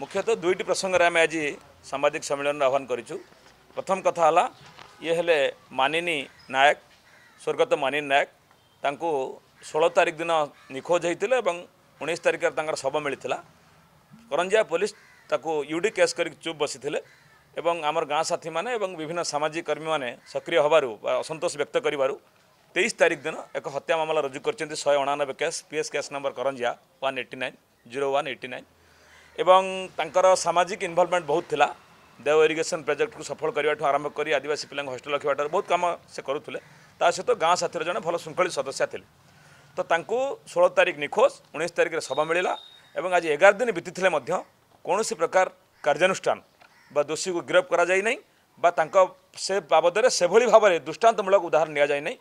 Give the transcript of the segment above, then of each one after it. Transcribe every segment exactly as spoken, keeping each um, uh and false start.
मुख्यतः दुईट प्रसंग में आज सामाजिक सम्मेलन आह्वान करूँ। प्रथम कथा है ये हेले मानिनी नायक, स्वर्गत मानिनी नायक तांको सोलह तारीख दिन निखोज होते उन्नीस तारिख शव मिलता। करंजिया पुलिस ताको यूडी केस कर चुप बसी एवं आमर गाँ साथी माने एवं विभिन्न सामाजिक कर्मी माने सक्रिय हबारू असंतोष व्यक्त करिबारू तेईस तारिख दिन एक हत्या मामला रजू कर शहे अणानबे case PS case number Karanjia one eighty nine zero one eighty nine. एवं तांकर सामाजिक इन्वॉल्वमेंट बहुत थिला, देव इरिगेशन प्रोजेक्ट को सफल करवाठ आरंभ कर आदिवासी पिला हस्टेल रखाठ बहुत कम से करुले। ता सहित गाँ साथी जन भल श्रृंखलित सदस्य थे। तो तांकू सोलह तारिख निखोज उन्नीस तारिख शव मिला और आज एगार दिन बीती थे कौन सी प्रकार कार्यानुष्ठान बा दोषी को गिरफ्त करा जाई नहीं बा तांका से बाबद में सेभली भाव में दृष्टांतमूलक उदाहरण नि जाए नहीं।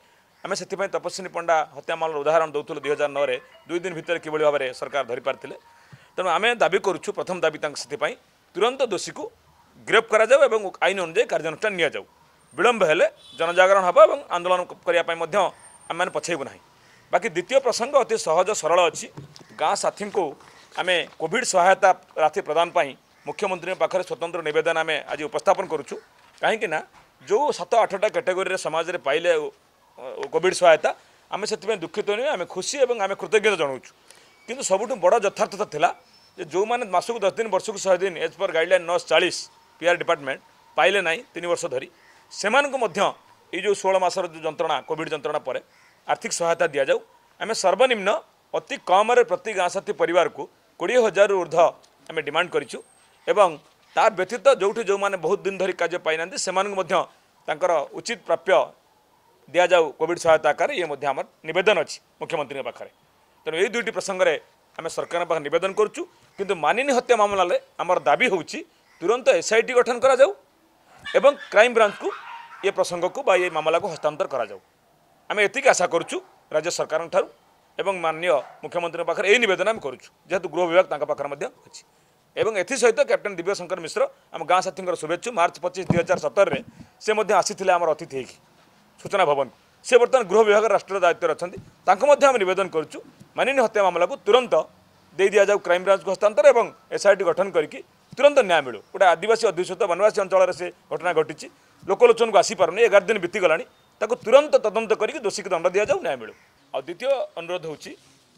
आम से तपस्विनी पंडा हत्या मामला उदाहरण दौलू दुई हजार नौ दुई दिन भितर कि भाव में सरकार धरी पारि थे। तेणु आम दाबी करुच्छू प्रथम दाबी से तुरंत दोषी को गिरफ्त करा जाओ एवं आईन अनुजाई कार्यानुष्ठान नि जाऊ। विलंब हेले जनजागरण हम और आंदोलन करने आम मैंने पछेबू ना। बाकी द्वितीय प्रसंग अति सहज सरल अच्छी गाँ साथी को आम कोविड सहायता राशि प्रदान पाई मुख्यमंत्री पाखे स्वतंत्र नवेदन आम आज उपस्थापन करुच्छू। कहीं जो सात आठटा कैटेगोरी समाज में पाइले कोविड सहायता आम से दुखित नुहे आम खुशी और आम कृतज्ञता जनाऊँ। किंतु सबुठ बड़ यथार्थता थी जो मैंने मसक दस दिन वर्ष को शहे दिन एज पर गाइडलाइन नौ चालीस पीआर डिपार्टमेंट पाइले ना तीन वर्ष धरी से जो षोल मसर जो जंत्रणा कोविड जंत्रणा पर आर्थिक सहायता दि जाऊ। आम सर्वनिम्न अति कम प्रति गाँ साथी परिवार को कोड़े हजार ऊर्ध आम डिमांड करूँ। एवं तार व्यतीत जोठी जो माने बहुत दिन धरी कार्य पाई ना से उचित प्राप्य दि जाऊ कोविड सहायता आकार ये आम नवेदन अच्छी मुख्यमंत्री पाखे। तेणु यही दुईट प्रसंग में आम सरकार पाखे नवेदन करुच्छू। किंतु मानिनी हत्या मामल में आमर दाबी हो तुरंत एसआईटी गठन करा जाऊ एवं क्राइम ब्रांच को ये प्रसंग को बा ये मामला को हस्तांतर करा जाऊ। आम एतिक आशा करुच्छू राज्य सरकार ठारू एवं माननीय मुख्यमंत्री पाखे यही नवेदन आम करुच्छू जेहेतु गृह विभाग तांका पाखे अच्छी। एवं एथिसहित कैप्टेन दिव्यशंकर मिश्र आम गाँ साथी शुभेच्छु मार्च पच्चीस दुई हजार सतर में से आसी आम अतिथि होगी सूचना भवन से बर्तमान गृह विभाग राष्ट्र दायित्व अच्छा आम नवेदन करुच्छू मानिनी हत्या मामला को तुरंत दे दि जाऊ क्राइम ब्रांच को हस्तांतर और एसआईटी गठन करके तुरंत न्याय मिलू। गोटे आदिवासी अध्युषित वनवासी अंचल से घटना घटी लोकलोचन को आसी पारनी एगार दिन बीतीगला तुरंत तदंत करके दोषी को दंड दि जाऊ न्याय मिलू। आ द्वितीय अनुरोध हो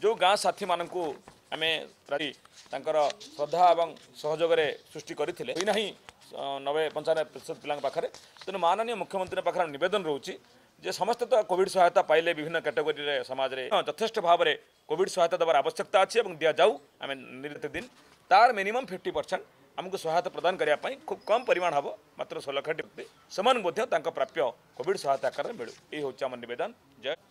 जो गाँ साथी मानक आम श्रद्धा और सहयोग में सृष्टि करते ना नब्बे पंचानबे प्रतिशत पिला पाखे। तेनाली माननीय मुख्यमंत्री पाखे नवेदन रोचे जे समस्त तो कोविड सहायता पाइले विभिन्न कैटेगोरी समाज में यथेष्ट भाव में कोविड सहायता देवार आवश्यकता अच्छी और दि जाऊ। आम दिन तार मिनिमम फिफ्टी परसेंट आमको सहायता प्रदान करने खूब कम परिमाण हम मात्र सोलह लाख से प्राप्य कोविड सहायता आकार मिलू। ये हूँ आम नवेदन। जय।